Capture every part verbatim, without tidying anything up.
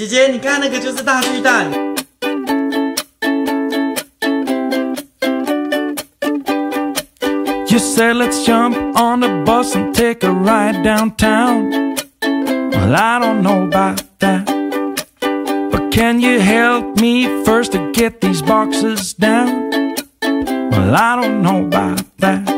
姐姐，你看那个就是大巨蛋。You said let's jump on the bus and take a ride downtown. Well, I don't know about that. But can you help me first to get these boxes down? Well, I don't know about that.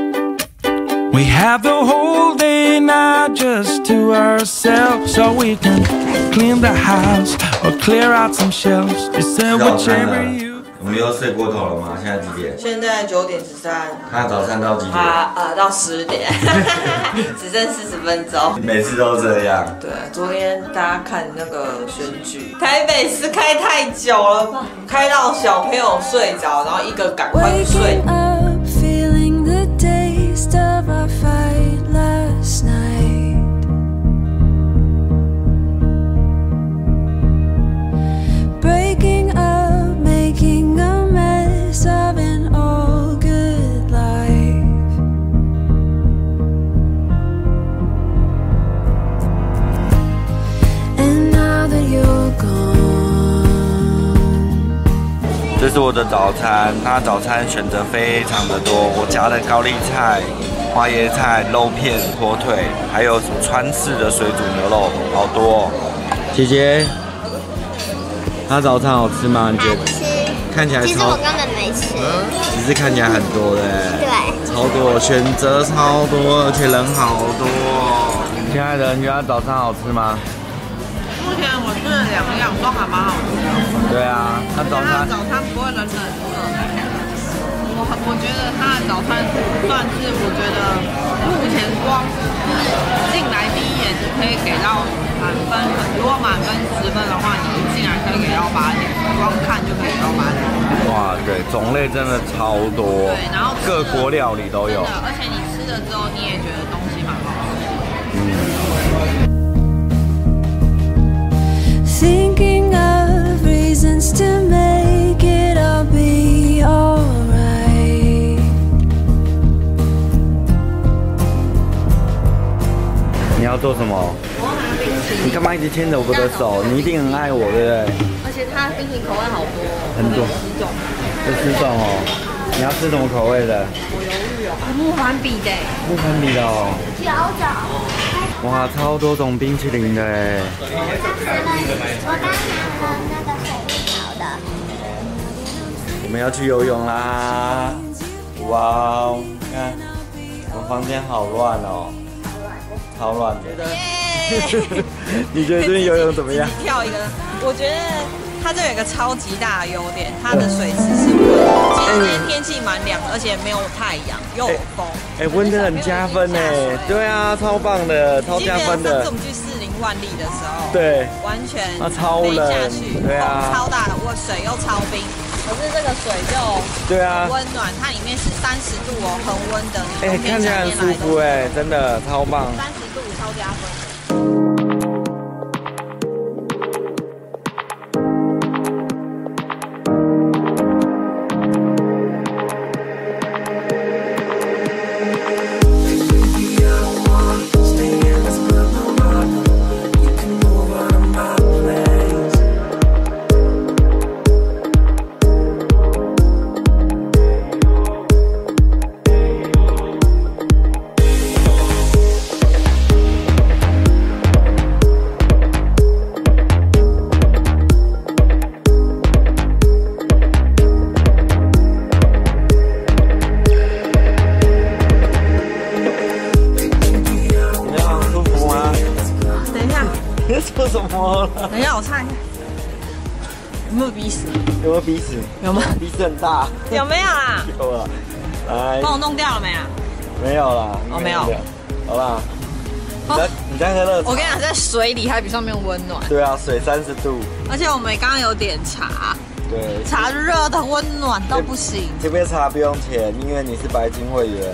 We have the whole day now just to ourselves, so we can clean the house or clear out some shelves. It's whichever you. 我们又睡过头了吗？现在几点？现在九点十三。他早上到几点？啊呃，到十点，只剩四十分钟。每次都这样。对，昨天大家看那个选举，台北市开太久了吧？开到小朋友睡着，然后一个赶快去睡。 这是我的早餐，那早餐选择非常的多，我夹了高丽菜、花椰菜、肉片、火腿，还有川式的水煮牛肉，好多、哦。姐姐，她早餐好吃吗？你觉得？吃。看起来超。其实我根本没吃。只是看起来很多的。对。超多，选择超多，而且人好多、哦。亲爱的，你觉得早餐好吃吗？ 目前我吃了两样，都还蛮好吃的。对啊，他早餐早餐不会冷冷的。我我觉得他的早餐算是我觉得目前光进来第一眼你可以给到满分，如果满分十分的话，你一进来可以给到八点，光看就可以到八点。哇，对，种类真的超多。对，然后各国料理都有。而且你吃了之后，你也觉得东西蛮好吃的。嗯。 Thinking of reasons to make it all be alright. 你要做什么？我要拿冰淇淋。你干嘛一直牵着我的手？你一定很爱我，对不对？而且它的冰淇淋口味好多，很多，十种，有十种哦。 你要吃什么口味的？我犹豫哦，木环比的。木环比的哦。小枣。哇，超多种冰淇淋的哎。我刚拿了，我刚拿了那个水蜜桃的。我们要去游泳啦！哇哦，看，我们房间好乱哦。好乱。好乱的。你觉得最近游泳怎么样？跳一个，我觉得。 它这有一个超级大的优点，它的水池是温的。今天天气蛮凉，而且没有太阳，又有风。哎、欸，温真的很加分哎！对啊，超棒的，超加分的。上次我们去士林万里的时候，对，完全啊超冷，对啊，超大的，我水又超冰，可是这个水就对啊温暖，它里面是三十度哦，恒温的。哎、欸，看起来很舒服哎，真的超棒。三十度超加分。 做什么？等一下，我看一下，有没有鼻屎？有没有鼻屎？有吗？鼻子很大。有没有啊？有了。来，帮我弄掉了没啊？没有啦。哦，没有。好啦。你在你在喝热茶。我跟你讲，在水里还比上面温暖。对啊，水三十度。而且我们刚刚有点茶。对。茶热的温暖到不行。这杯茶不用钱，因为你是白金会员，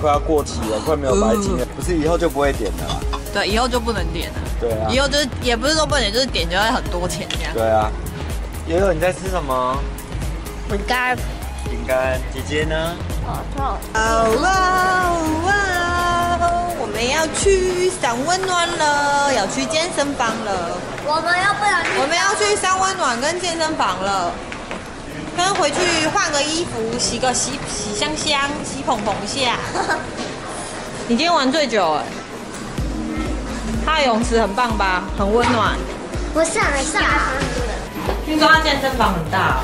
快要过期了，快没有白金了，不是以后就不会点了啦。 对，以后就不能点了。对啊，以后就是也不是说不能，就是点就会很多钱这样。对啊，悠悠你在吃什么？饼干。饼干，姐姐呢？哦，哦。哦哇哇！我们要去散温暖了，要去健身房了。我们要不能。我们要去去三温暖跟健身房了，但是回去换个衣服，洗个洗洗香香，洗蓬蓬下。你今天玩最久哎，它的泳池很棒吧？很温暖。我上来上来好像多了。听说它健身房很大哦。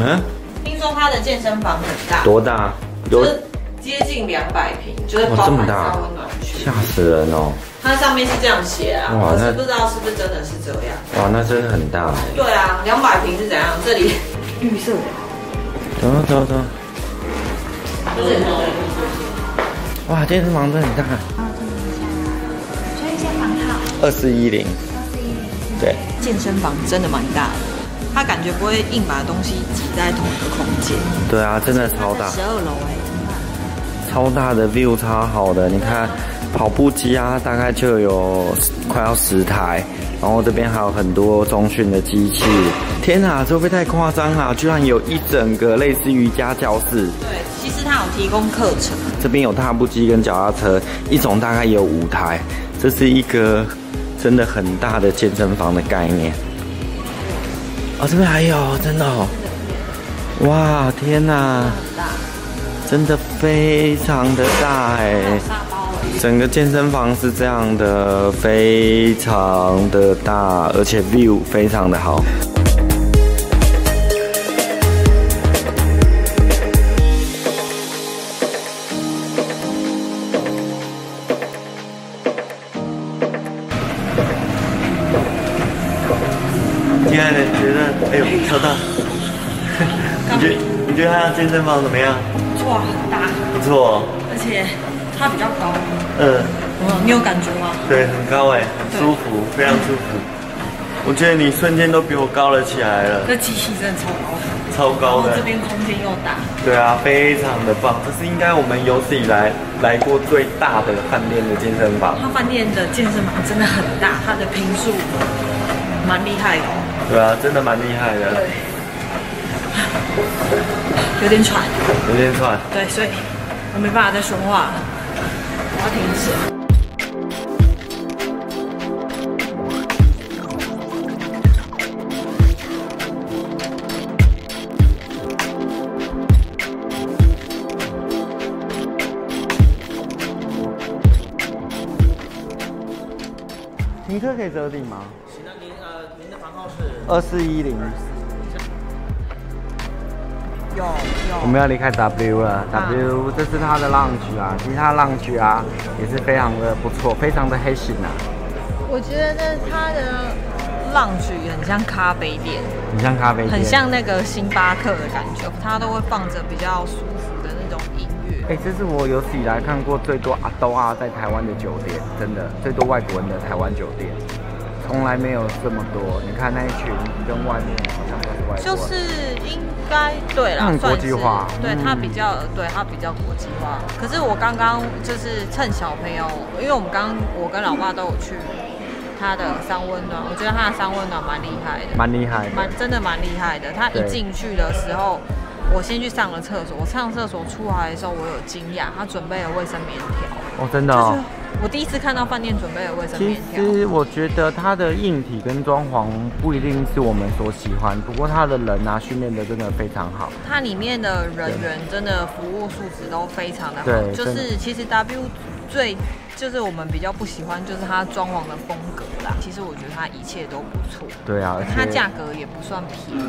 嗯。听说它的健身房很大。多大？就是接近两百平，就是包含三温暖区。吓死人哦！ 它上面是这样写啊，可是不知道是不是真的是这样。哇，那真的很大哎。对啊，两百平是怎样？这里绿色的。走走走。对对。哇，健身房真的很大。啊，真的很大。所以健身房号。二四一零。二四一零。对。健身房真的蛮大的，它感觉不会硬把东西挤在同一个空间。对啊，真的超大。十二楼哎，超大的 view 超好的，你看。 跑步机啊，大概就有快要十台，然后这边还有很多中训的机器。天啊，这会不会太夸张啊？居然有一整个类似瑜伽教室。对，其实它有提供课程。这边有踏步机跟脚踏车，一种大概也有五台。这是一个真的很大的健身房的概念。哦，这边还有，真的哦。哇，天啊，真的非常的大哎。 整个健身房是这样的，非常的大，而且 view 非常的好。亲爱的，你觉得？哎呦，超大！你觉得你觉得他的健身房怎么样？不错，很大。不错，而且。 它比较高，嗯，嗯，你有感觉吗？对，很高哎，舒服，非常舒服。我觉得你瞬间都比我高了起来了。这机器真的超高，超高的。这边空间又大。对啊，非常的棒。这是应该我们有史以来来过最大的饭店的健身房。它饭店的健身房真的很大，它的坪数蛮厉害的。对啊，真的蛮厉害的。对。有点喘。有点喘。对，所以我没办法再说话了。 我停一下。停车可以折抵吗？行，那您呃，您的房号是二四一零。有有。我们要离开 W 了 ，W 这是它的 lounge 啊，其实它 lounge 啊。 也是非常的不错，非常的黑心啊！我觉得它的 lounge 很像咖啡店，很像咖啡店，很像那个星巴克的感觉，它都会放着比较舒服的那种音乐。哎、欸，这是我有史以来看过最多阿兜啊在台湾的酒店，真的最多外国人的台湾酒店，从来没有这么多。你看那一群跟外面好像都是外国人，就是英。 应该对啦，国际化，对它比较，对它比较国际化。可是我刚刚就是趁小朋友，因为我们刚刚我跟老爸都有去他的三温暖，我觉得他的三温暖蛮厉害的，蛮厉害，蛮真的蛮厉害的。他一进去的时候，我先去上了厕所，我上厕所出来的时候，我有惊讶，他准备了卫生棉条。哦，真的哦。 我第一次看到饭店准备的卫生棉条。其实我觉得它的硬体跟装潢不一定是我们所喜欢，不过它的人啊训练的真的非常好。它里面的人员真的服务素质都非常的好，就是其实 W 最就是我们比较不喜欢就是它装潢的风格啦。其实我觉得它一切都不错。对啊，而且它价格也不算便宜，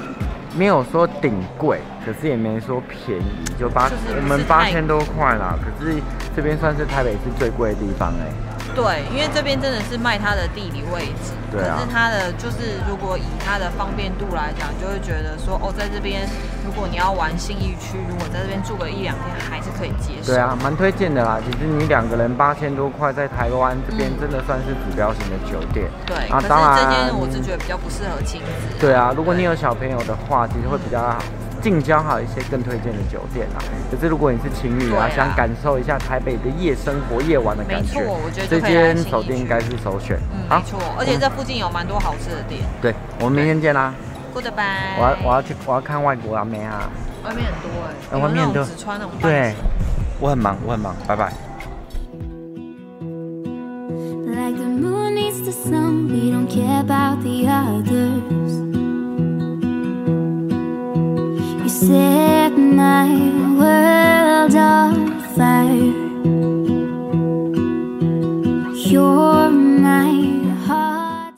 没有说顶贵，可是也没说便宜，就八我们八千多块啦，可是。 这边算是台北市最贵的地方哎、欸，对，因为这边真的是卖它的地理位置，对啊，可是它的就是如果以它的方便度来讲，就会觉得说哦，在这边如果你要玩信义区，如果在这边住个一两天还是可以接受，对啊，蛮推荐的啦。其实你两个人八千多块，在台湾这边真的算是指标型的酒店，嗯、对啊，当然这间我是觉得比较不适合亲子，对啊，如果你有小朋友的话，其实会比较好。 近郊还有一些更推荐的酒店啊，可是如果你是情侣啊，想感受一下台北的夜生活、夜晚的感觉，没错，我觉得这间酒店应该是首选。嗯，没错，而且这附近有蛮多好吃的店。对，我们明天见啦。Goodbye。我要我要去我要看外国阿妹啊。外面很多哎，外面很多只穿那种。对，我很忙，我很忙，拜拜。 Like the moon needs the sun, we don't care about the others. You set my world on fire. You're